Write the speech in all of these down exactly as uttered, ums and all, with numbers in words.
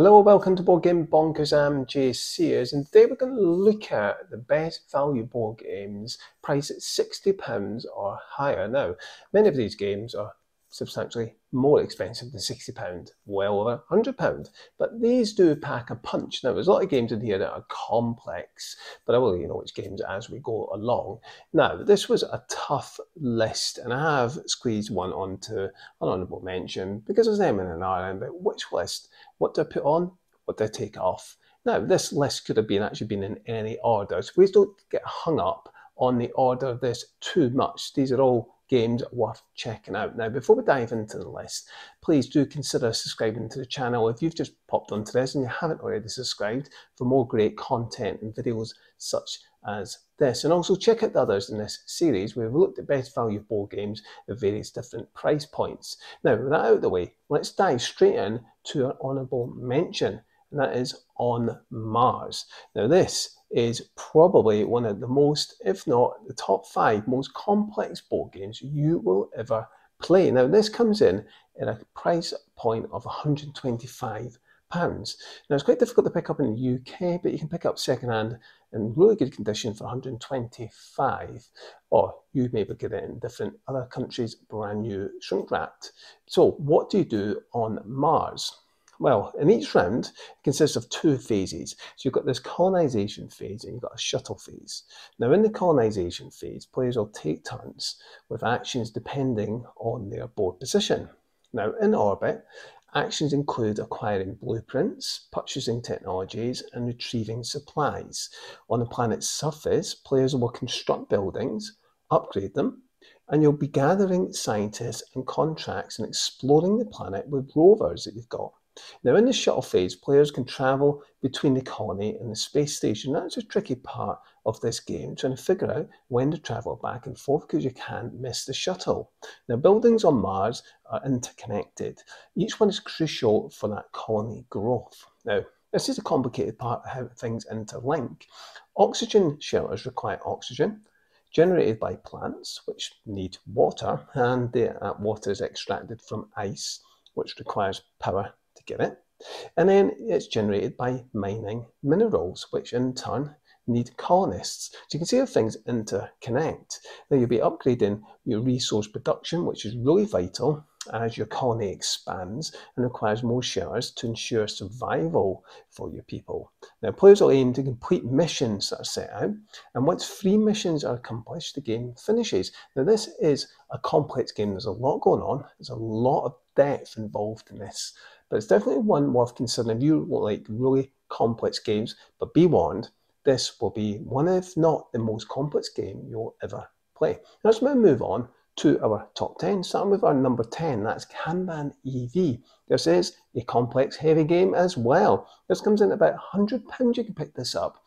Hello, welcome to Board Game Bonkers. I'm Jay Sears, and today we're going to look at the best value board games priced at sixty pounds or higher. Now, many of these games are substantially more expensive than sixty pounds, well over one hundred pounds, but these do pack a punch. Now, there's a lot of games in here that are complex, but I will let you know which games as we go along. Now, this was a tough list, and I have squeezed one onto an honourable mention because there's them in an island, but which list? What do I put on? What do I take off? Now, this list could have been actually been in any order, so please don't get hung up on the order of this too much. These are all games worth checking out. Now, before we dive into the list, please do consider subscribing to the channel if you've just popped onto this and you haven't already subscribed for more great content and videos such as this. And also check out the others in this series. We've looked at best value board games at various different price points. Now, with that out of the way, let's dive straight in to our honourable mention, and that is On Mars. Now, this is probably one of the most, if not the top five most complex board games you will ever play. Now, this comes in at a price point of one hundred and twenty-five pounds. Now, it's quite difficult to pick up in the U K, but you can pick up secondhand in really good condition for one hundred and twenty-five pounds, or you maybe get it in different other countries brand new shrink wrapped. So what do you do on Mars? Well, in each round, it consists of two phases. So you've got this colonization phase and you've got a shuttle phase. Now, in the colonization phase, players will take turns with actions depending on their board position. Now, in orbit, actions include acquiring blueprints, purchasing technologies, and retrieving supplies. On the planet's surface, players will construct buildings, upgrade them, and you'll be gathering scientists and contracts and exploring the planet with rovers that you've got. Now, in the shuttle phase, players can travel between the colony and the space station. That's a tricky part of this game, trying to figure out when to travel back and forth because you can't miss the shuttle. Now, buildings on Mars are interconnected. Each one is crucial for that colony growth. Now, this is the complicated part of how things interlink. Oxygen shelters require oxygen generated by plants, which need water, and that water is extracted from ice, which requires power to get it, and then it's generated by mining minerals, which in turn need colonists. So you can see how things interconnect. Now, you'll be upgrading your resource production, which is really vital as your colony expands and requires more shelters to ensure survival for your people. Now, players will aim to complete missions that are set out, and once three missions are accomplished, the game finishes. Now, this is a complex game. There's a lot going on. There's a lot of depth involved in this, but it's definitely one worth considering if you like really complex games. But be warned, this will be one if not the most complex game you'll ever play. Now, let's now move on to our top ten, starting with our number ten, that's Kanban E V. This is a complex heavy game as well. This comes in about one hundred pounds, you can pick this up.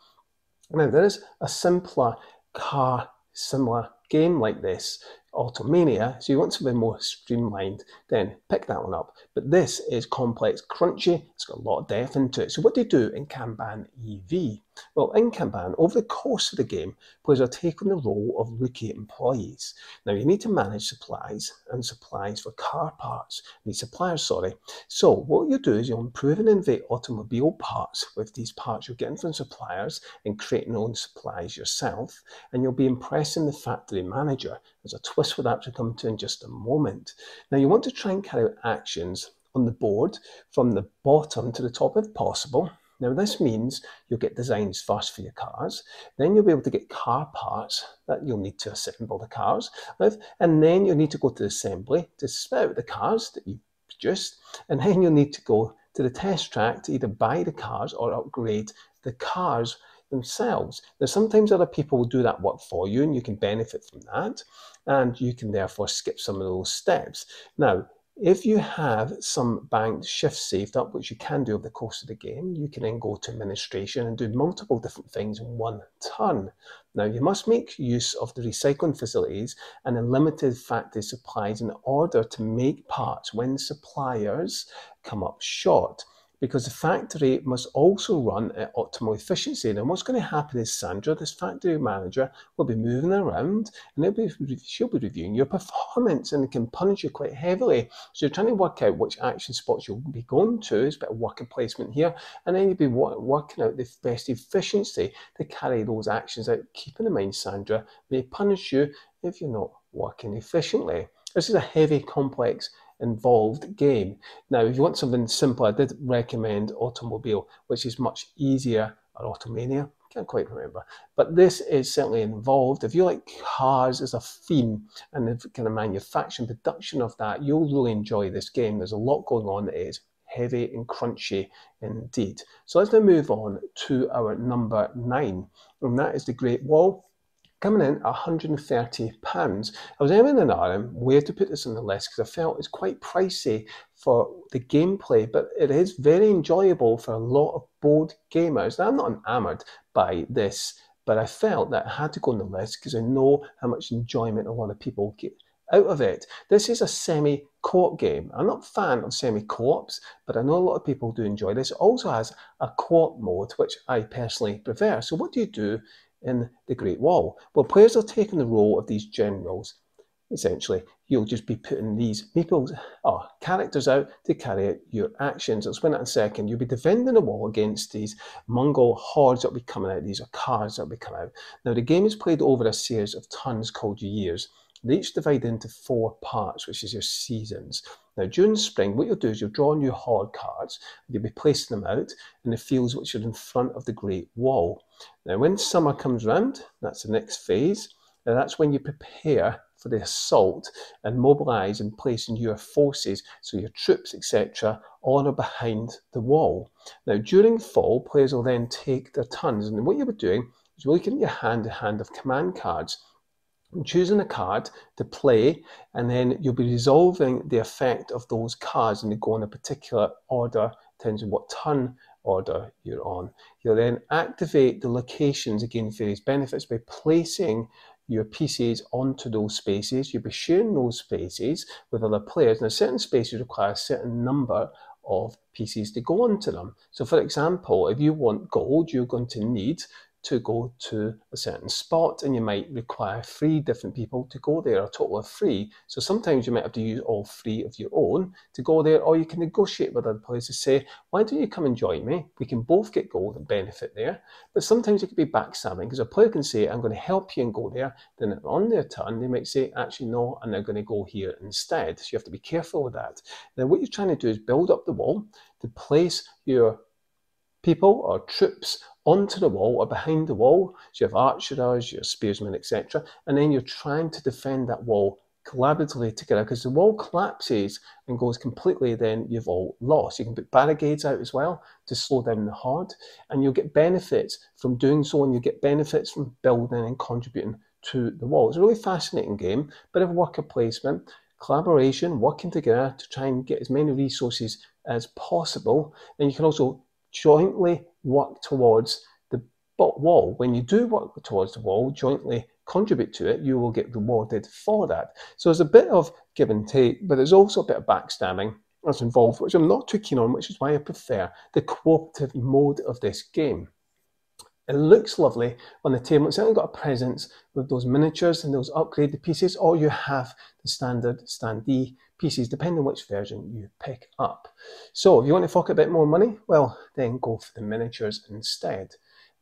Now, there is a simpler car similar game like this, Automania, so you want something more streamlined, then pick that one up. But this is complex, crunchy, it's got a lot of depth into it. So what do you do in Kanban E V? Well, in Kanban, over the course of the game, players are taking the role of rookie employees. Now, you need to manage supplies and supplies for car parts, these suppliers, sorry. So what you do is you'll improve and innovate automobile parts with these parts you're getting from suppliers and creating your own supplies yourself, and you'll be impressing the factory manager. There's a twist for that to come to in just a moment. Now, you want to try and carry out actions on the board from the bottom to the top if possible. Now, this means you'll get designs first for your cars, then you'll be able to get car parts that you'll need to assemble the cars with, and then you'll need to go to the assembly to spit out the cars that you've produced, and then you'll need to go to the test track to either buy the cars or upgrade the cars themselves. Now, sometimes other people will do that work for you and you can benefit from that, and you can therefore skip some of those steps. Now, if you have some banked shifts saved up, which you can do over the course of the game, you can then go to administration and do multiple different things in one turn. Now, you must make use of the recycling facilities and unlimited factory supplies in order to make parts when suppliers come up short. because the factory must also run at optimal efficiency. Now, what's going to happen is Sandra, this factory manager, will be moving around, and be, she'll be reviewing your performance, and it can punish you quite heavily. So you're trying to work out which action spots you'll be going to. There's a bit of worker placement here, and then you'll be working out the best efficiency to carry those actions out. Keeping in mind, Sandra may punish you if you're not working efficiently. This is a heavy, complex, involved game. Now, if you want something simple, I did recommend Automobile, which is much easier, or Automania, can't quite remember. But this is certainly involved. If you like cars as a theme and the kind of manufacturing production of that, you'll really enjoy this game. There's a lot going on. It is heavy and crunchy indeed. So let's now move on to our number nine, and that is The Great Wall. Coming in at one hundred and thirty pounds. I was aiming and ahhing where to put this on the list because I felt it's quite pricey for the gameplay, but it is very enjoyable for a lot of board gamers. Now, I'm not enamored by this, but I felt that I had to go on the list because I know how much enjoyment a lot of people get out of it. This is a semi-co-op game. I'm not a fan of semi-co-ops, but I know a lot of people do enjoy this. It also has a co-op mode, which I personally prefer. So what do you do in The Great Wall? Well, players are taking the role of these generals. Essentially, you'll just be putting these meeples, or characters out to carry out your actions. I'll explain that in a second. You'll be defending the wall against these Mongol hordes that'll be coming out. These are cars that'll be coming out. Now, the game is played over a series of turns called years. They each divide into four parts, which is your seasons. Now, during spring, what you'll do is you'll draw new horde cards. You'll be placing them out in the fields which are in front of the Great Wall. Now, when summer comes round, that's the next phase. Now, that's when you prepare for the assault and mobilise and place in your forces, so your troops, et cetera, on or behind the wall. Now, during fall, players will then take their turns. And what you'll be doing is you're looking at your hand, a hand of command cards, choosing a card to play, and then you'll be resolving the effect of those cards, and they go in a particular order, depends on what turn order you're on. You'll then activate the locations, again, various benefits, by placing your pieces onto those spaces. You'll be sharing those spaces with other players. Now, certain spaces require a certain number of pieces to go onto them. So, for example, if you want gold, you're going to need to go to a certain spot, and you might require three different people to go there, a total of three. So sometimes you might have to use all three of your own to go there, or you can negotiate with other players to say, why don't you come and join me? We can both get gold and benefit there. But sometimes it could be backstabbing, because a player can say, I'm going to help you and go there. Then on their turn, they might say, actually, no, and they're going to go here instead. So you have to be careful with that. Now, what you're trying to do is build up the wall to place your people or troops onto the wall or behind the wall. So you have archers, your spearsmen, et cetera. And then you're trying to defend that wall collaboratively together, because the wall collapses and goes completely, then you've all lost. You can put barricades out as well to slow down the horde, and you'll get benefits from doing so, and you get benefits from building and contributing to the wall. It's a really fascinating game, bit of worker placement, collaboration, working together to try and get as many resources as possible. And you can also jointly work towards the wall. When you do work towards the wall, jointly contribute to it, you will get rewarded for that. So there's a bit of give and take, but there's also a bit of backstabbing that's involved, which I'm not too keen on, which is why I prefer the cooperative mode of this game. It looks lovely on the table. It's certainly got a presence with those miniatures and those upgraded pieces, or you have the standard standee pieces, depending on which version you pick up. So if you want to fork a bit more money, well, then go for the miniatures instead.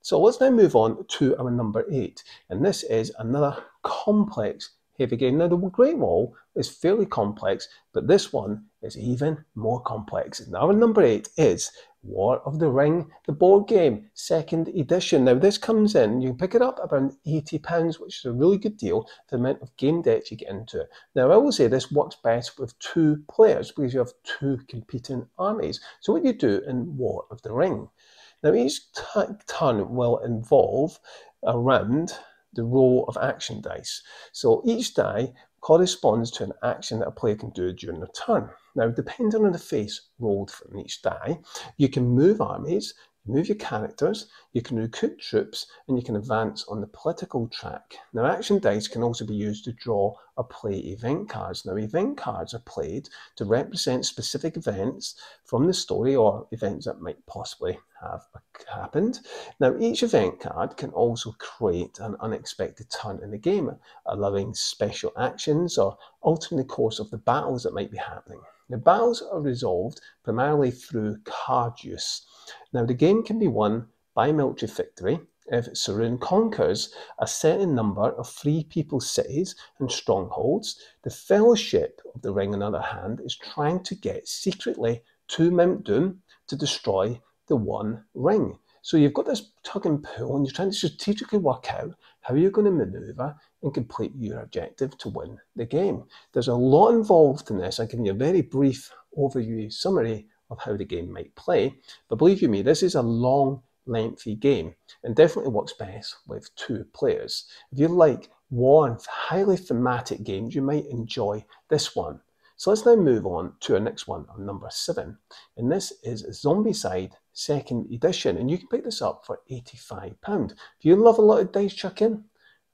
So let's now move on to our number eight, and this is another complex heavy game. Now, the Great Wall is fairly complex, but this one is even more complex. Now, our number eight is War of the Ring, the board game, second edition. Now, this comes in, you can pick it up about eighty pounds, which is a really good deal for the amount of game decks you get into it. Now, I will say this works best with two players, because you have two competing armies. So what do you do in War of the Ring? Now, each turn will involve around the roll of action dice. So each die corresponds to an action that a player can do during their turn. Now, depending on the face rolled from each die, you can move armies, move your characters, you can recruit troops, and you can advance on the political track. Now, action dice can also be used to draw or play event cards. Now, event cards are played to represent specific events from the story or events that might possibly have happened. Now, each event card can also create an unexpected turn in the game, allowing special actions or altering the course of the battles that might be happening. The battles are resolved primarily through card use. Now, the game can be won by military victory if Sauron conquers a certain number of free people cities and strongholds. The Fellowship of the Ring, on the other hand, is trying to get secretly to Mount Doom to destroy the one ring. So you've got this tug and pull, and you're trying to strategically work out how you're going to maneuver and complete your objective to win the game. There's a lot involved in this. I'm giving you a very brief overview summary of how the game might play, but believe you me, this is a long, lengthy game and definitely works best with two players. If you like war and highly thematic games, you might enjoy this one. So let's now move on to our next one, on number seven, and this is Zombicide second edition, and you can pick this up for eighty-five pounds. If you love a lot of dice chucking,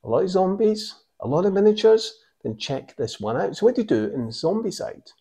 a lot of zombies, a lot of miniatures, then check this one out. So what do you do in Zombicide?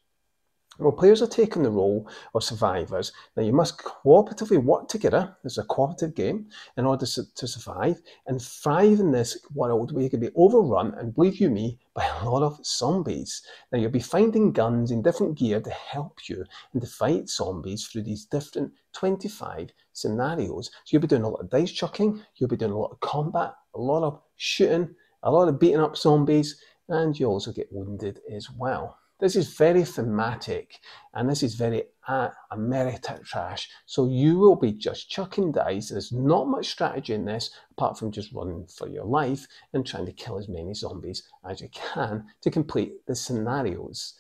Well, players are taking the role of survivors. Now, you must cooperatively work together, this is a cooperative game, in order to survive and thrive in this world where you can be overrun, and believe you me, by a lot of zombies. Now, you'll be finding guns in different gear to help you and to fight zombies through these different twenty-five scenarios. So you'll be doing a lot of dice chucking, you'll be doing a lot of combat, a lot of shooting, a lot of beating up zombies, and you also get wounded as well. This is very thematic, and this is very uh, Ameritrash. So you will be just chucking dice. There's not much strategy in this apart from just running for your life and trying to kill as many zombies as you can to complete the scenarios.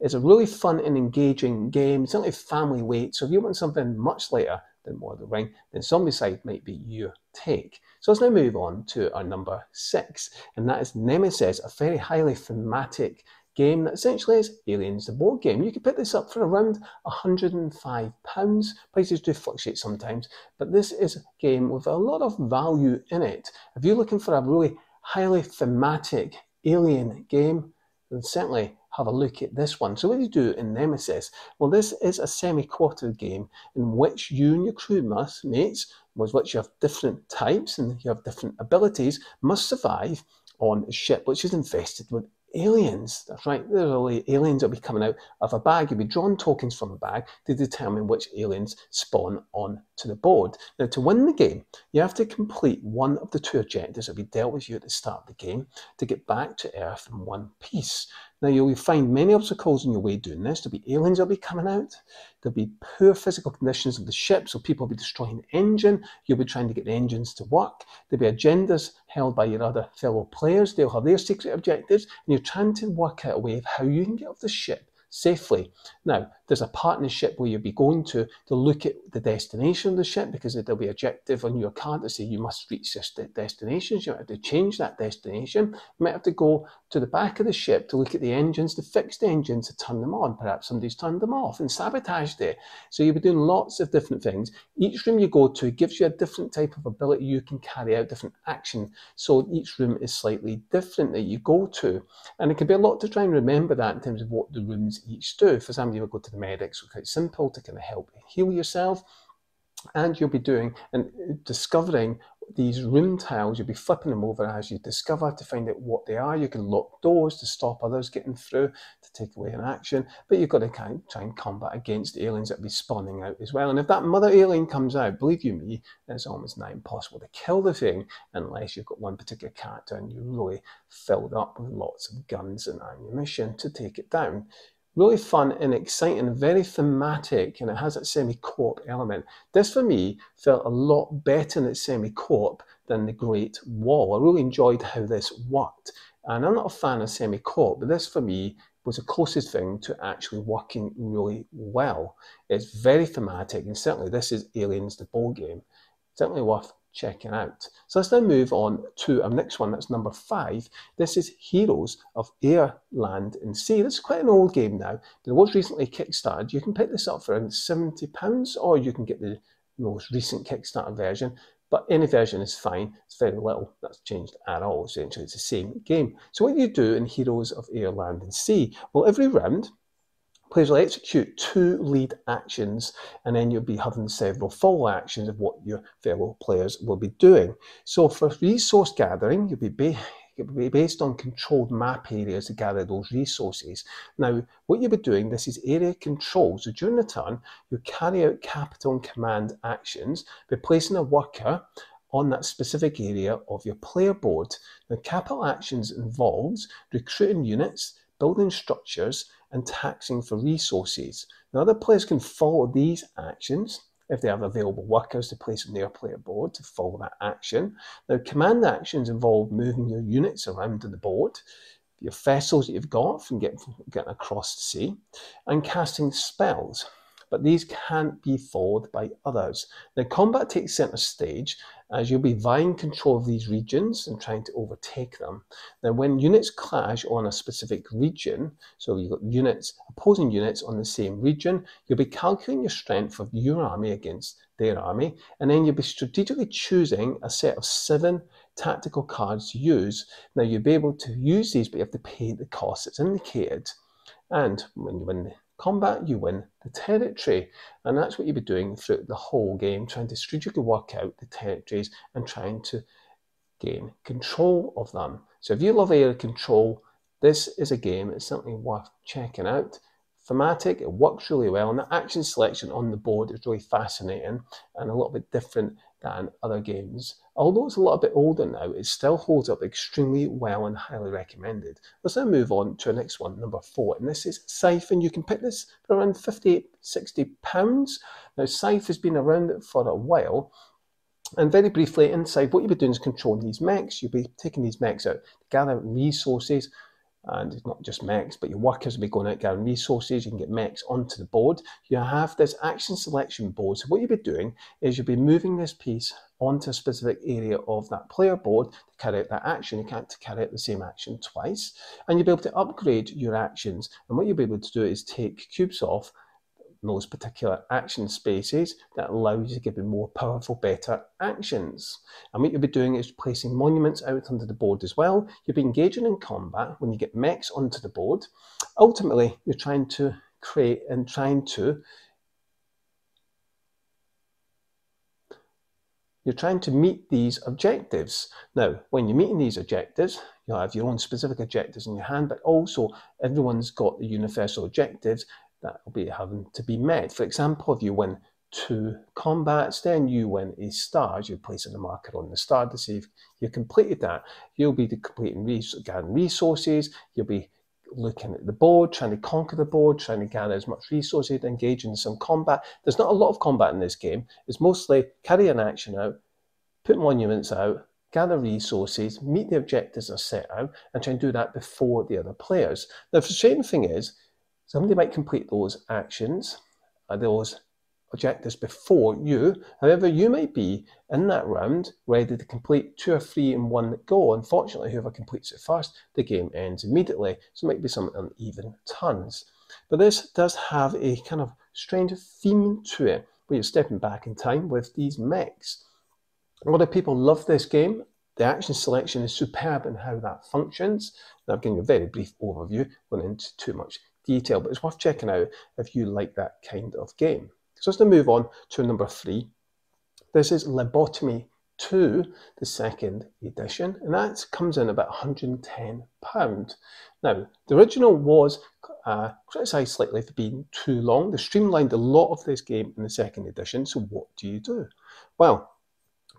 It's a really fun and engaging game, certainly family weight. So if you want something much lighter than War of the Ring, then Zombicide might be your take. So let's now move on to our number six, and that is Nemesis, a very highly thematic game that essentially is Aliens the board game. You can pick this up for around one hundred and five pounds. Prices do fluctuate sometimes, but this is a game with a lot of value in it. If you're looking for a really highly thematic alien game, then certainly have a look at this one. So what do you do in Nemesis? Well, this is a semi-cooperative game in which you and your crew mates, with which you have different types and you have different abilities, must survive on a ship which is infested with aliens. That's right, literally aliens will be coming out of a bag. You'll be drawing tokens from a bag to determine which aliens spawn on to the board. Now, to win the game, you have to complete one of the two objectives that will be dealt with you at the start of the game to get back to Earth in one piece. Now, you'll find many obstacles in your way doing this. There'll be aliens that'll be coming out. There'll be poor physical conditions of the ship, so people will be destroying the engine. You'll be trying to get the engines to work. There'll be agendas held by your other fellow players. They'll have their secret objectives, and you're trying to work out a way of how you can get off the ship safely. Now, there's a partnership where you'll be going to to look at the destination of the ship, because there'll be an objective on your card that say you must reach this destination. You might have to change that destination. You might have to go to the back of the ship to look at the engines, to fix the engines, to turn them on. Perhaps somebody's turned them off and sabotaged it. So you'll be doing lots of different things. Each room you go to gives you a different type of ability. You can carry out different action. So each room is slightly different that you go to. And it can be a lot to try and remember that in terms of what the rooms each do. For example, you would go to the medics, which is quite simple to kind of help heal yourself, and you'll be doing and discovering these room tiles. You'll be flipping them over as you discover to find out what they are. You can lock doors to stop others getting through, to take away an action, but you've got to kind of try and combat against the aliens that'll be spawning out as well. And if that mother alien comes out, believe you me, it's almost not impossible to kill the thing unless you've got one particular character and you're really filled up with lots of guns and ammunition to take it down. Really fun and exciting, very thematic, and it has that semi-co-op element. This, for me, felt a lot better in its semi-co-op than The Great Wall. I really enjoyed how this worked. And I'm not a fan of semi-co-op, but this, for me, was the closest thing to actually working really well. It's very thematic, and certainly this is Aliens the board game. Certainly worth checking out. So let's now move on to our next one, that's number five. This is Heroes of Air, Land and Sea. This is quite an old game now, but it was recently kickstarted. You can pick this up for around seventy pounds, or you can get the most recent Kickstarter version, but any version is fine. It's very little that's changed at all. Essentially, it's the same game. So what do you do in Heroes of Air, Land and Sea? Well, every round, players will execute two lead actions, and then you'll be having several follow actions of what your fellow players will be doing. So for resource gathering, you'll be ba you'll be based on controlled map areas to gather those resources. Now, what you'll be doing, this is area control. So during the turn, you carry out capital and command actions by placing a worker on that specific area of your player board. Now, capital actions involves recruiting units, building structures, and taxing for resources. Now, other players can follow these actions if they have available workers to place on their player board to follow that action. Now, command actions involve moving your units around the board, your vessels that you've got from getting, from getting across the sea, and casting spells. But these can't be followed by others. Now, combat takes centre stage, as you'll be vying control of these regions and trying to overtake them. Now, when units clash on a specific region, so you've got units, opposing units on the same region, you'll be calculating your strength of your army against their army, and then you'll be strategically choosing a set of seven tactical cards to use. Now, you'll be able to use these, but you have to pay the cost that's indicated. And when you win the combat, you win the territory, and that's what you'll be doing throughout the whole game, trying to strategically work out the territories and trying to gain control of them. So if you love area control, this is a game that's certainly worth checking out. Thematic, it works really well, and the action selection on the board is really fascinating and a little bit different than other games. Although it's a little bit older now, it still holds up extremely well and highly recommended. Let's now move on to our next one, number four, and this is Scythe, and you can pick this for around fifty, sixty pounds. Now, Scythe has been around for a while, and very briefly, inside what you'll be doing is controlling these mechs. You'll be taking these mechs out to gather resources, and it's not just mechs, but your workers will be going out gathering resources. You can get mechs onto the board. You have this action selection board. So what you'll be doing is you'll be moving this piece onto a specific area of that player board to carry out that action. You can't carry out the same action twice. And you'll be able to upgrade your actions. And what you'll be able to do is take cubes off those particular action spaces that allow you to give you more powerful, better actions. And what you'll be doing is placing monuments out onto the board as well. You'll be engaging in combat when you get mechs onto the board. Ultimately, you're trying to create and trying to You're trying to meet these objectives. Now, when you're meeting these objectives, you'll have your own specific objectives in your hand, but also everyone's got the universal objectives that will be having to be met. For example, if you win two combats, then you win a star. You're placing a marker on the star to see if you completed that. You'll be completing resources, you'll be looking at the board, trying to conquer the board, trying to gather as much resources, engage in some combat. There's not a lot of combat in this game. It's mostly carry an action out, put monuments out, gather resources, meet the objectives that are set out, and try and do that before the other players. The frustrating thing is, somebody might complete those actions, those objectives before you. However, you might be in that round ready to complete two or three in one go. Unfortunately, whoever completes it first, the game ends immediately. So it might be some uneven turns. But this does have a kind of strange theme to it, where you're stepping back in time with these mechs. A lot of people love this game. The action selection is superb in how that functions. Now, I've given you a very brief overview, going into too much detail, but it's worth checking out if you like that kind of game. So let's now move on to number three. This is Lobotomy two, the second edition, and that comes in about one hundred and ten pounds. Now, the original was uh, criticised slightly for being too long. They streamlined a lot of this game in the second edition, so what do you do? Well,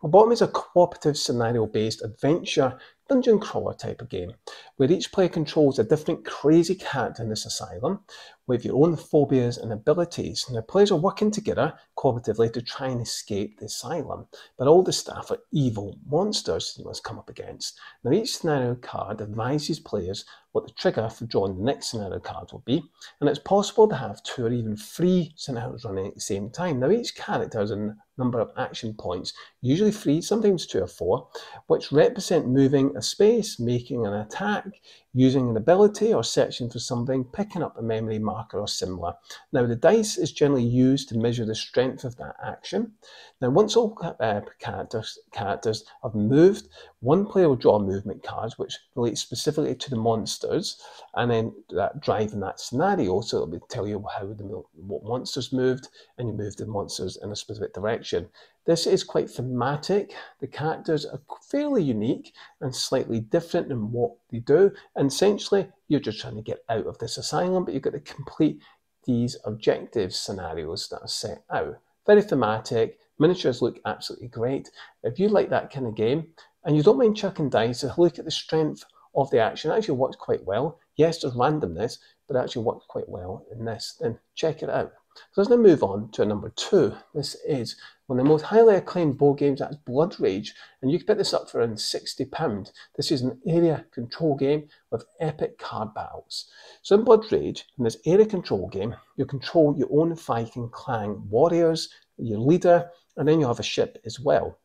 Lobotomy is a cooperative scenario-based adventure dungeon crawler type of game, where each player controls a different crazy character in this asylum with your own phobias and abilities. Now, players are working together cooperatively to try and escape the asylum, but all the staff are evil monsters you must come up against. Now, each scenario card advises players what the trigger for drawing the next scenario card will be, and it's possible to have two or even three scenarios running at the same time. Now, each character is in number of action points, usually three, sometimes two or four, which represent moving a space, making an attack, using an ability or searching for something, picking up a memory marker or similar. Now the dice is generally used to measure the strength of that action. Now once all uh, characters, characters have moved, one player will draw movement cards which relate specifically to the monsters, and then that driving that scenario, so it'll tell you how the what monsters moved, and you move the monsters in a specific direction. This is quite thematic. The characters are fairly unique and slightly different in what they do. And essentially, you're just trying to get out of this asylum, but you've got to complete these objective scenarios that are set out. Very thematic. Miniatures look absolutely great. If you like that kind of game and you don't mind chucking dice, look at the strength of the action. It actually works quite well. Yes, there's randomness, but it actually works quite well in this. Then check it out. So let's now move on to number two. This is one of the most highly acclaimed board games, that's Blood Rage, and you can pick this up for around sixty pounds. This is an area control game with epic card battles. So in Blood Rage, in this area control game, you control your own Viking clan warriors, your leader, and then you have a ship as well.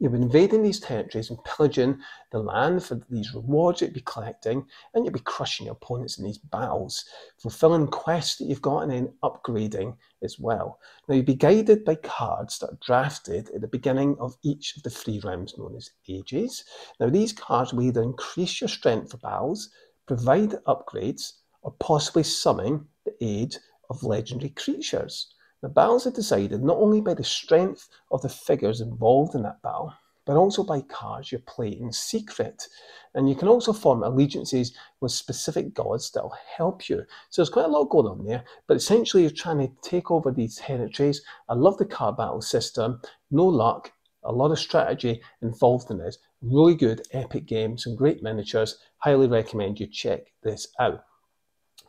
You'll be invading these territories and pillaging the land for these rewards you'll be collecting, and you'll be crushing your opponents in these battles, fulfilling quests that you've got and then upgrading as well. Now you'll be guided by cards that are drafted at the beginning of each of the three realms known as ages. Now these cards will either increase your strength for battles, provide upgrades, or possibly summon the aid of legendary creatures. The battles are decided not only by the strength of the figures involved in that battle, but also by cards you play in secret. And you can also form allegiances with specific gods that will help you. So there's quite a lot going on there, but essentially you're trying to take over these territories. I love the card battle system, no luck, a lot of strategy involved in this. Really good, epic game, some great miniatures. Highly recommend you check this out.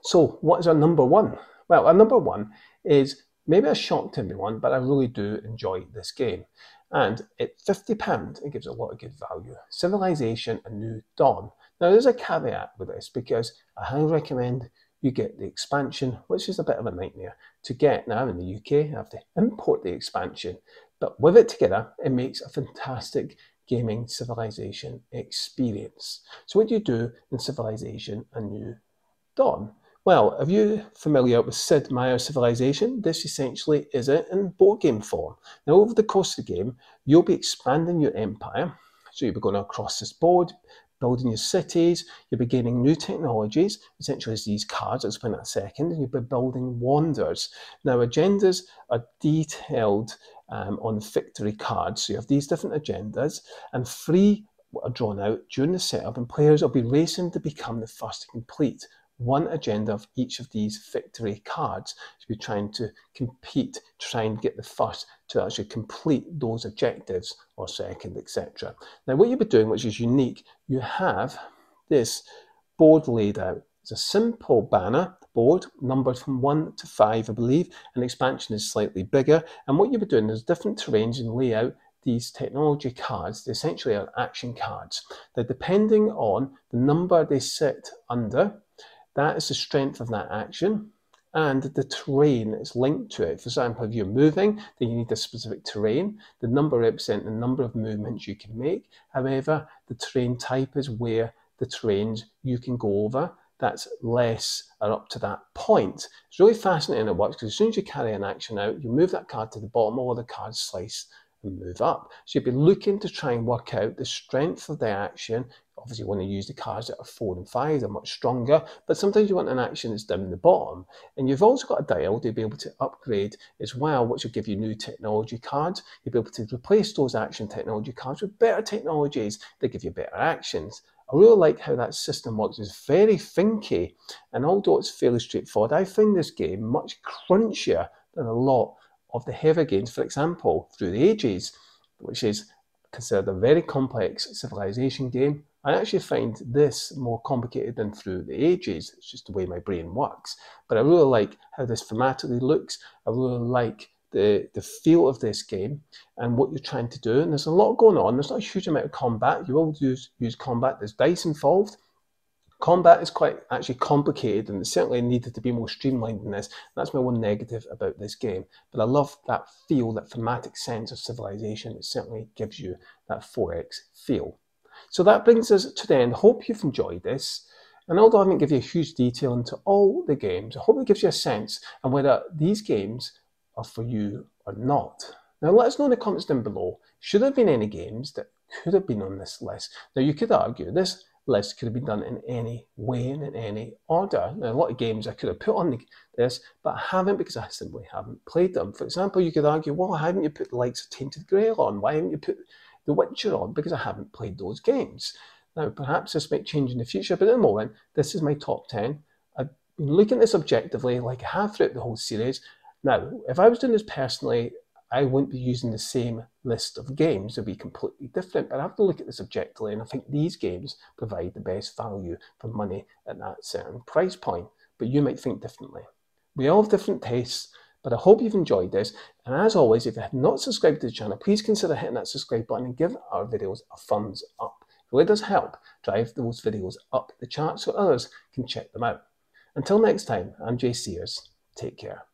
So what is our number one? Well, our number one is maybe a shock to everyone, but I really do enjoy this game. And at fifty pounds, it gives a lot of good value. Civilization A New Dawn. Now there's a caveat with this, because I highly recommend you get the expansion, which is a bit of a nightmare to get. Now in the U K, I have to import the expansion, but with it together, it makes a fantastic gaming civilization experience. So what do you do in Civilization A New Dawn? Well, if you're familiar with Sid Meier's Civilization, this essentially is it in board game form. Now, over the course of the game, you'll be expanding your empire. So you'll be going across this board, building your cities, you'll be gaining new technologies, essentially it's these cards, I'll explain that in a second, and you'll be building wonders. Now, agendas are detailed um, on victory cards. So you have these different agendas, and three are drawn out during the setup, and players will be racing to become the first to complete one agenda of each of these victory cards. So you're trying to compete, try and get the first to actually complete those objectives, or second, et cetera. Now what you'll be doing, which is unique, you have this board laid out. It's a simple banner board, numbered from one to five, I believe, and expansion is slightly bigger. And what you'll be doing is different terrains and layout. These technology cards, they essentially are action cards. Now depending on the number they sit under, that is the strength of that action, and the terrain is linked to it. For example, if you're moving, then you need a specific terrain. The number represents the number of movements you can make. However, the terrain type is where the terrains you can go over. That's less or up to that point. It's really fascinating how it works, because as soon as you carry an action out, you move that card to the bottom, all the cards slice and move up. So you'd be looking to try and work out the strength of the action. Obviously you want to use the cards that are four and five, they're much stronger, but sometimes you want an action that's down the bottom. And you've also got a dial to be able to upgrade as well, which will give you new technology cards. You'll be able to replace those action technology cards with better technologies that give you better actions. I really like how that system works. It's very thinky, and although it's fairly straightforward, I find this game much crunchier than a lot of the heavier games. For example, Through the Ages, which is considered a very complex civilization game, I actually find this more complicated than Through the Ages. It's just the way my brain works. But I really like how this thematically looks. I really like the, the feel of this game and what you're trying to do. And there's a lot going on. There's not a huge amount of combat. You will use, use combat. There's dice involved. combat is quite actually complicated, and it certainly needed to be more streamlined than this. That's my one negative about this game. But I love that feel, that thematic sense of Civilization. It certainly gives you that four X feel. So that brings us to the end. Hope you've enjoyed this. And although I haven't given you huge detail into all the games, I hope it gives you a sense on whether these games are for you or not. Now let us know in the comments down below, should there have been any games that could have been on this list? Now you could argue this list could have been done in any way and in any order. Now a lot of games I could have put on the, this, but I haven't, because I simply haven't played them. For example, you could argue, well, why haven't you put the likes of Tainted Grail on? Why haven't you put The Witcher on? Because I haven't played those games. Now perhaps this might change in the future, but at the moment this is my top ten. I've been looking at this objectively like I have throughout the whole series. Now if I was doing this personally, I wouldn't be using the same list of games. It would be completely different, but I have to look at this objectively, and I think these games provide the best value for money at that certain price point. But you might think differently. We all have different tastes, but I hope you've enjoyed this. And as always, if you have not subscribed to the channel, please consider hitting that subscribe button and give our videos a thumbs up. It really does help drive those videos up the chart so others can check them out. Until next time, I'm Jay Sears. Take care.